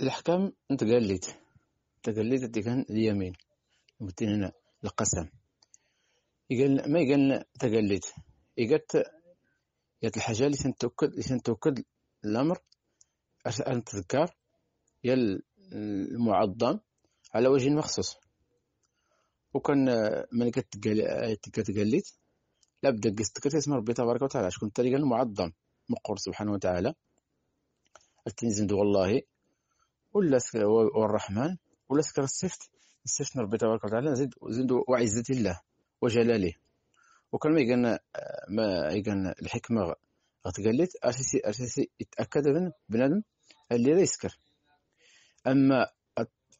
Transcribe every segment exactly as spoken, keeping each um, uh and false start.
الأحكام نتقلد تقلد تكن اليمين متين هنا القسم يقال ما يقال تقلد يقال يا الحاجة اللي سنتوكد اللي سنتوكد الأمر أن تذكر يا المعظم على وجه مخصوص وكان من كتقلد لابد قصدك اسم ربي تبارك وتعالى شكون الطريقة المعظم مقر سبحانه وتعالى التنزيل والله ولا والرحمن ولا سكر الصفت الصفت ربي تبارك وتعالى زيد زيد وعزة الله وجلاله وكان ما يقال ما يقال الحكمة غتقلد أساسي أساسي يتأكد من بنادم اللي لا يسكر أما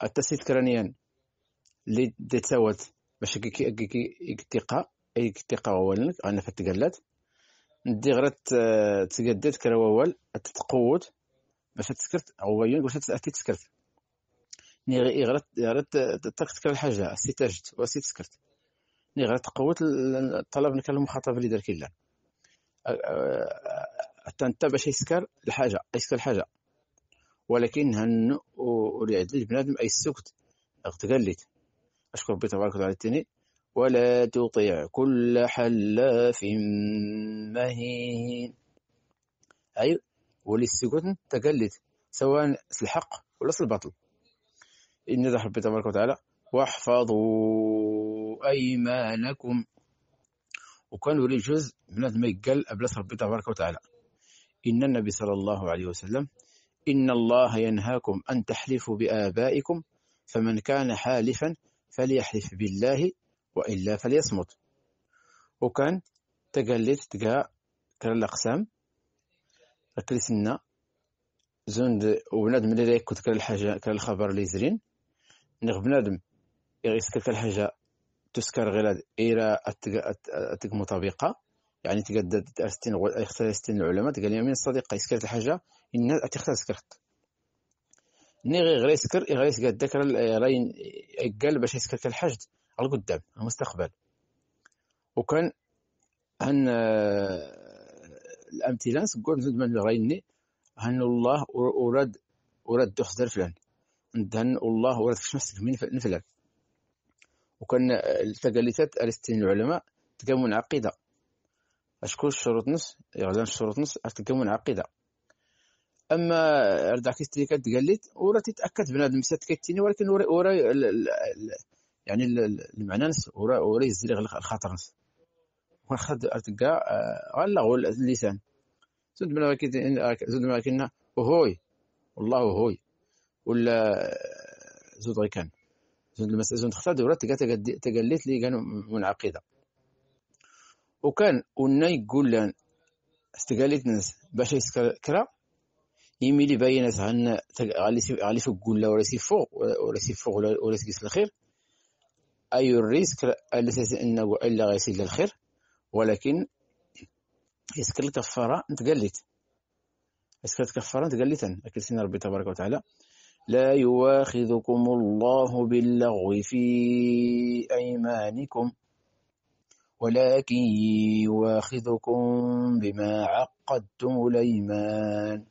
التسيد كرانيا اللي تساوت باش كي كي كتقى أي كتقى أولا أنا فتقلد ندي غير تقدد كراوال تتقود باش تسكرت أولا باش تسكرت ني غير غير تكتكر الحاجة سي تجد وسي تسكرت ني غير تقوت الطلب نكال المخاطب اللي دار كلا حتى انت باش يسكر الحاجة يسكر الحاجة ولكن هن ولعدل بنادم أي السكت اغتقلت أشكر ربي تبارك وتعالى التاني ولا تطيع كل حلاف مهين أي ولي السكوت تقلت سواء الحق ولا الباطل إن ذا ربي تبارك وتعالى واحفظوا أيمانكم وكان ولي جزء بنادم يقل أبلس ربي تبارك وتعالى إن النبي صلى الله عليه وسلم إن الله ينهاكم أن تحلفوا بآبائكم فمن كان حالفا فليحلف بالله وإلا فليصمت وكان تقلت تقا كرا الأقسام أكلسنا زند وبنادم اللي يكون كرا الحاجة كرا الخبر اللي يزرين نغ بنادم يسكر كرا الحاجة تسكر غير إيرا أتق مطابقة يعني تقدد أستين اختار أستين العلماء قال يمين الصديقة يسكرت الحاجة الناس أتختار سكرت ني غير يسكر غير يسكر ذكر راين قال باش يسكر الحاجة على قدام المستقبل وكان هن الأمثلة نقول زود من رايني هن الله أراد أراد تحضر فلان هن الله أراد كش نفسك من فلان وكان التقليدات أستين العلماء تكون عقيدة أشكون الشروط نص يغزان الشروط نص أتكون عقيدة أما أردع كيستيكا تقلد ورا تتأكد بنادم سات كيتيني ولكن ورا ورا يعني المعنى نص ورا ورا يزرغ الخاطر نص وخد أتقى غلغوا اللسان زود من أكيد زود من أكيدنا وهوي والله وهوي ولا زود غي كان زود المسألة زود اختار ورا تقى تقلد لي كانوا من عقيدة وكان ونا يقول لان استقالت ناس باش يسكرا يميلي باينات عن غالي فوق قول لا ولا سي فوق ولا سي فوق ولا سي الخير اي الريسك الاساس انه الا غيسيل الخير ولكن يسكر الكفاره نتقلت يسكر الكفاره نتقلت لكن سن ربي تبارك وتعالى لا يواخذكم الله باللغو في ايمانكم ولكن يواخذكم بما عقدتم الأيمان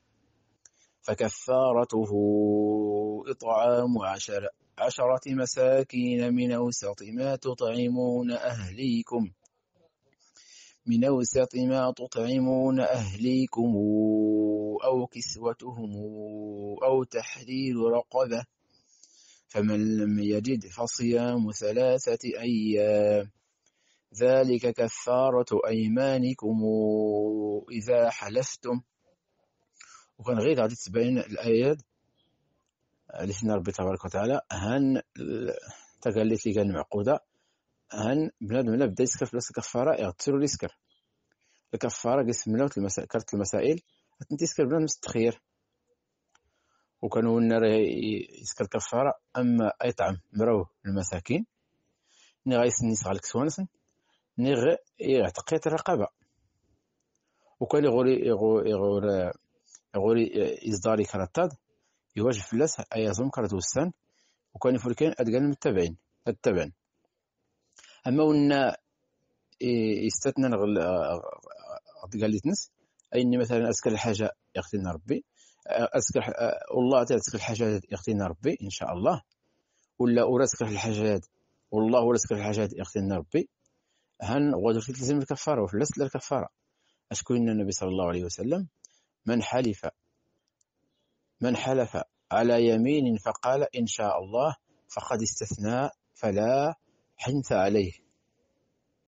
فكفارته إطعام عشر عشرة مساكين من أوسط ما تطعمون أهليكم من أوسط ما تطعمون أهليكم أو كسوتهم أو تحرير رقبة فمن لم يجد فصيام ثلاثة أيام ذلك كفارة أيمانكم إذا حلفتم وكان غير غادي تبين الآيات اللي سن ربي تبارك وتعالى هن تقلت لي كان معقودة هن بنادم لا بدا يسكر فلاس الكفارة يغتسلو ليسكر الكفارة قسمنا كرت المسائل تنتي يسكر بنادم التخير وكانوا لنا يسكر الكفارة أما أيطعم مروه المساكين ني غايس نيس على الكسوانس نغ يعتقيت الرقابه وكان يغوري يغوري يغوري يغوري اصداري كراتاد يواجه فلاس ايازم كراتوسان وكان يفركين ادغال المتابعين التبعن اما ونا يستثنى غل ادغاليتنس اين مثلا اسكن الحاجه يختلنا ربي أذكر والله تذكر الحاجات يغطينا ربي إن شاء الله، ولا أرزكر الحاجات والله ورزكر الحاجات يغطينا ربي. هن غادر في تلزم الكفارة وفلس للكفارة. أشكرنا النبي صلى الله عليه وسلم من حلف من حلف على يمين فقال إن شاء الله فقد استثنى فلا حنث عليه.